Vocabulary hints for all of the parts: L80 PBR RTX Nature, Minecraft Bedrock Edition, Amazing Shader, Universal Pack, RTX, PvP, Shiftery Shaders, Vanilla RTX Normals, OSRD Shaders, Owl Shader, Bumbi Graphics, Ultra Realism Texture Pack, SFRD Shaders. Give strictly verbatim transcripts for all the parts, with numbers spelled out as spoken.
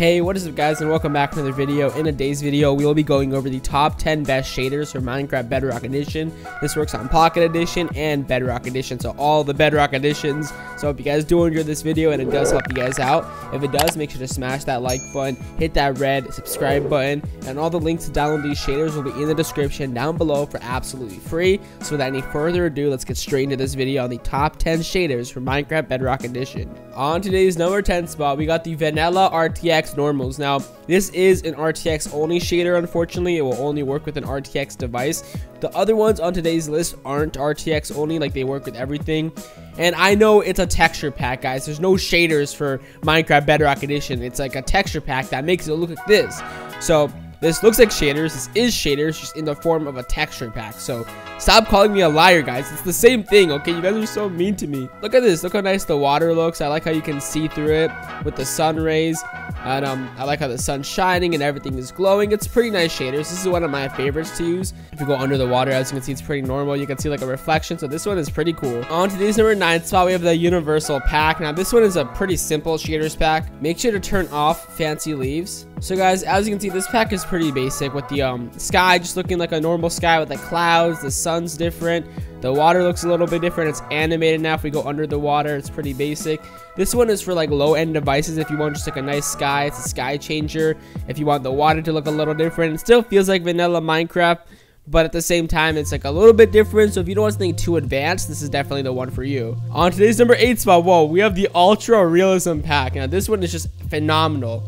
Hey, what is up guys, and welcome back to another video. In today's video, we will be going over the top ten best shaders for Minecraft Bedrock Edition. This works on Pocket Edition and Bedrock Edition, so all the Bedrock Editions. So I hope you guys do enjoy this video and it does help you guys out. If it does, make sure to smash that like button, hit that red subscribe button, and all the links to download these shaders will be in the description down below for absolutely free. So without any further ado, let's get straight into this video on the top ten shaders for Minecraft Bedrock Edition. On today's number ten spot, we got the Vanilla R T X Normals. Now this is an R T X only shader. Unfortunately, it will only work with an R T X device. The other ones on today's list aren't R T X only, like they work with everything. And I know it's a texture pack, guys. There's no shaders for Minecraft Bedrock Edition. It's like a texture pack that makes it look like this. So this looks like shaders. This is shaders, just in the form of a texture pack. So stop calling me a liar, guys. It's the same thing, okay? You guys are so mean to me. Look at this. Look how nice the water looks. I like how you can see through it with the sun rays. And um, I like how the sun's shining and everything is glowing. It's pretty nice shaders. This is one of my favorites to use. If you go under the water, as you can see, it's pretty normal. You can see like a reflection. So this one is pretty cool. On today's number nine spot, we have the Universal Pack. Now this one is a pretty simple shaders pack. Make sure to turn off fancy leaves. So guys, as you can see, this pack is pretty basic with the um, sky just looking like a normal sky with the clouds. The sun's different. The water looks a little bit different. It's animated now. If we go under the water, it's pretty basic. This one is for like low-end devices. If you want just like a nice sky, it's a sky changer. If you want the water to look a little different, it still feels like vanilla Minecraft, but at the same time, it's like a little bit different. So if you don't want something too advanced, this is definitely the one for you. On today's number eight spot, whoa, we have the Ultra Realism Pack. Now this one is just phenomenal.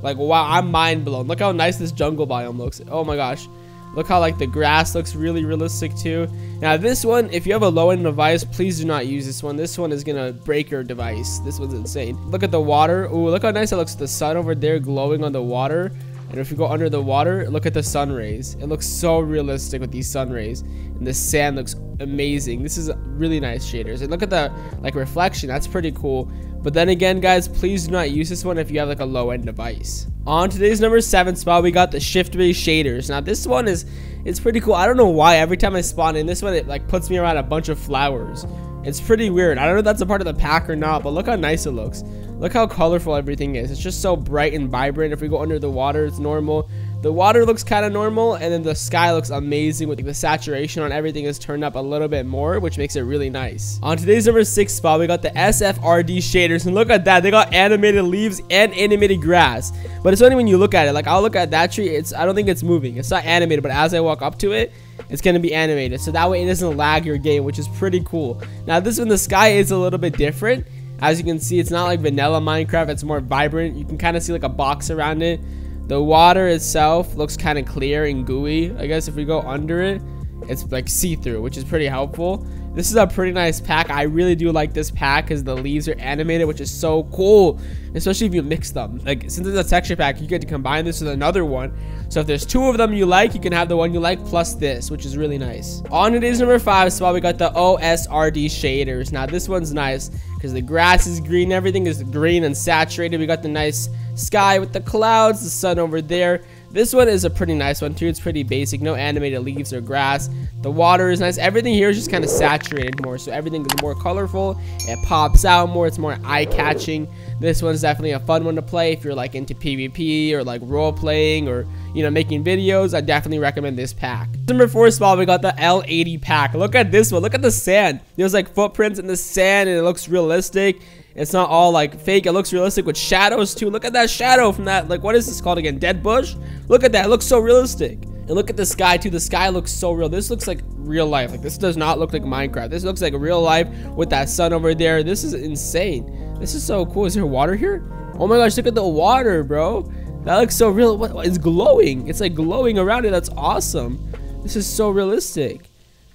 Like, wow, I'm mind blown. Look how nice this jungle biome looks. Oh my gosh. Look how like the grass looks really realistic too. Now this one, if you have a low-end device, please do not use this one. This one is gonna break your device. This one's insane. Look at the water. Ooh, look how nice it looks. The sun over there glowing on the water. And if you go under the water, look at the sun rays. It looks so realistic with these sun rays. And the sand looks amazing. This is really nice shaders. And look at the like reflection. That's pretty cool. But then again, guys, please do not use this one if you have like a low-end device. On today's number seven spot, we got the Shiftery Shaders. Now this one is, it's pretty cool. I don't know why every time I spawn in this one, it like puts me around a bunch of flowers. It's pretty weird. I don't know if that's a part of the pack or not, but look how nice it looks. Look how colorful everything is. It's just so bright and vibrant. If we go under the water, it's normal. The water looks kind of normal, and then the sky looks amazing with like, the saturation on everything is turned up a little bit more, which makes it really nice. On today's number six spot, we got the S F R D Shaders, and look at that. They got animated leaves and animated grass, but it's only when you look at it. Like, I'll look at that tree. It's I don't think it's moving. It's not animated, but as I walk up to it, it's going to be animated, so that way it doesn't lag your game, which is pretty cool. Now, this one, the sky is a little bit different. As you can see, it's not like vanilla Minecraft. It's more vibrant. You can kind of see, like, a box around it. The water itself looks kind of clear and gooey. I guess if we go under it, it's like see-through, which is pretty helpful. This is a pretty nice pack. I really do like this pack because the leaves are animated, which is so cool, especially if you mix them. Like, since it's a texture pack, you get to combine this with another one. So if there's two of them you like, you can have the one you like plus this, which is really nice. On today's number five spot, we got the O S R D Shaders. Now this one's nice because the grass is green, everything is green and saturated. We got the nice sky with the clouds, the sun over there. This one is a pretty nice one too. It's pretty basic, no animated leaves or grass. The water is nice. Everything here is just kind of saturated more, so everything is more colorful. It pops out more. It's more eye-catching. This one's definitely a fun one to play if you're like into PvP or like role-playing or, you know, making videos. I definitely recommend this pack. Number four spot, we got the L eighty pack. Look at this one. Look at the sand. There's like footprints in the sand, and it looks realistic. It's not all like fake. It looks realistic with shadows too. Look at that shadow from that, like, what is this called again? Dead bush? Look at that. It looks so realistic. And look at the sky too. The sky looks so real. This looks like real life. Like, this does not look like Minecraft. This looks like real life with that sun over there. This is insane. This is so cool. Is there water here? Oh my gosh, look at the water, bro. That looks so real. What, what, it's glowing. It's like glowing around it. That's awesome. This is so realistic.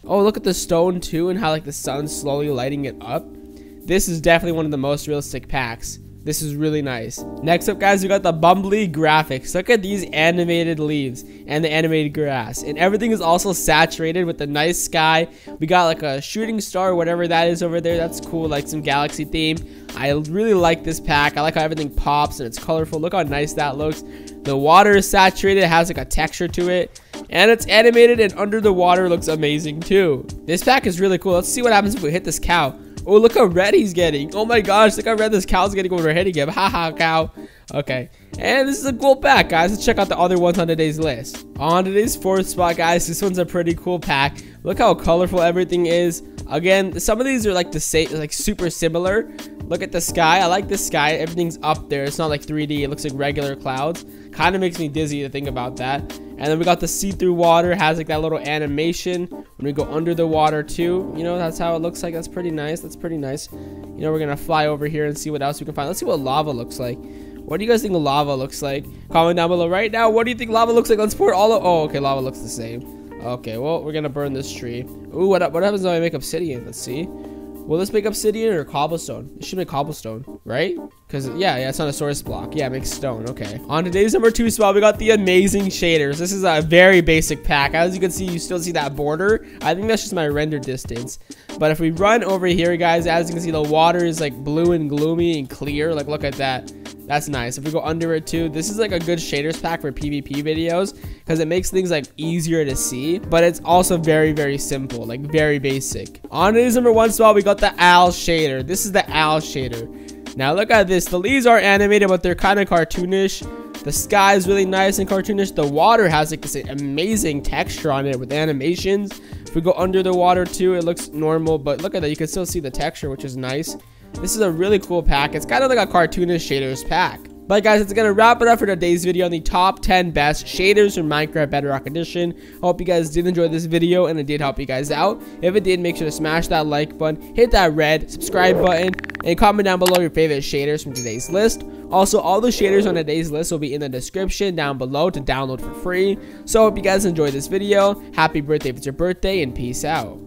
Oh, look at the stone too, and how like the sun's slowly lighting it up. This is definitely one of the most realistic packs. This is really nice. Next up, guys, we got the Bumbi Graphics. Look at these animated leaves and the animated grass. And everything is also saturated with the nice sky. We got like a shooting star, whatever that is over there. That's cool, like some galaxy theme. I really like this pack. I like how everything pops and it's colorful. Look how nice that looks. The water is saturated. It has like a texture to it. And it's animated, and under the water looks amazing too. This pack is really cool. Let's see what happens if we hit this cow. Oh, look how red he's getting. Oh my gosh, look how red this cow's getting over hitting him. Haha, cow. Okay, and this is a cool pack, guys. Let's check out the other ones on today's list. On today's fourth spot, guys, this one's a pretty cool pack. Look how colorful everything is. Again, some of these are like the same, like super similar. Look at the sky. I like the sky. Everything's up there. It's not like three D. It looks like regular clouds. Kind of makes me dizzy to think about that. And then we got the see-through water. It has like that little animation when we go under the water too. You know, that's how it looks like. That's pretty nice. That's pretty nice. You know, we're gonna fly over here and see what else we can find. Let's see what lava looks like. What do you guys think lava looks like? Comment down below right now. What do you think lava looks like? Let's pour all of. Oh, okay. Lava looks the same. Okay. Well, we're gonna burn this tree. Ooh, what what happens when I make obsidian? Let's see. Well, let's make obsidian or cobblestone. It should make cobblestone, right? Because, yeah, yeah, it's not a source block. Yeah, it makes stone. Okay. On today's number two spot, we got the Amazing Shaders. This is a very basic pack. As you can see, you still see that border. I think that's just my render distance. But if we run over here, guys, as you can see, the water is, like, blue and gloomy and clear. Like, look at that. That's nice. If we go under it too, this is like a good shaders pack for PvP videos because it makes things like easier to see, but it's also very, very simple, like very basic. On today's number one spot, we got the Owl Shader. This is the Owl Shader. Now look at this. The leaves are animated, but they're kind of cartoonish. The sky is really nice and cartoonish. The water has like this amazing texture on it with animations. If we go under the water too, it looks normal, but look at that. You can still see the texture, which is nice. This is a really cool pack. It's kind of like a cartoonish shaders pack. But guys, it's going to wrap it up for today's video on the top ten best shaders from Minecraft Bedrock Edition. I hope you guys did enjoy this video and it did help you guys out. If it did, make sure to smash that like button, hit that red subscribe button, and comment down below your favorite shaders from today's list. Also, all the shaders on today's list will be in the description down below to download for free. So I hope you guys enjoyed this video. Happy birthday if it's your birthday, and peace out.